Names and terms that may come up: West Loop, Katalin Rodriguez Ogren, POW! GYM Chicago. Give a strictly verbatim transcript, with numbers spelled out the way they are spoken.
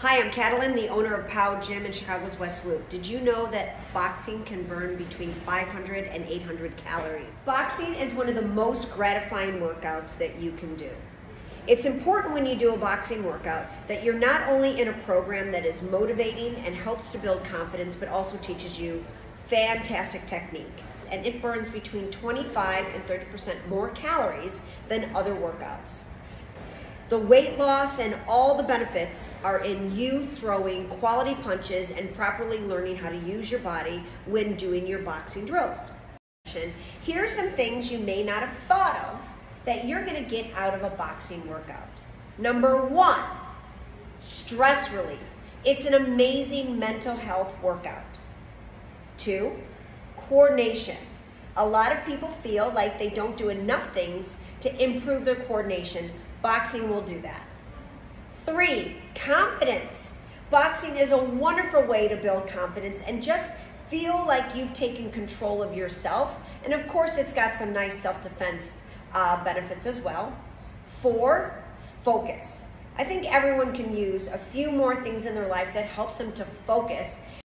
Hi, I'm Katalin, the owner of POW! GYM in Chicago's West Loop. Did you know that boxing can burn between five hundred and eight hundred calories? Boxing is one of the most gratifying workouts that you can do. It's important when you do a boxing workout that you're not only in a program that is motivating and helps to build confidence, but also teaches you fantastic technique. And it burns between twenty-five and thirty percent more calories than other workouts. The weight loss and all the benefits are in you throwing quality punches and properly learning how to use your body when doing your boxing drills. Here are some things you may not have thought of that you're going to get out of a boxing workout. Number one, stress relief. It's an amazing mental health workout. Two, coordination. A lot of people feel like they don't do enough things to improve their coordination. Boxing will do that. Three, confidence. Boxing is a wonderful way to build confidence and just feel like you've taken control of yourself. And of course, it's got some nice self-defense uh, benefits as well. Four, focus. I think everyone can use a few more things in their life that helps them to focus.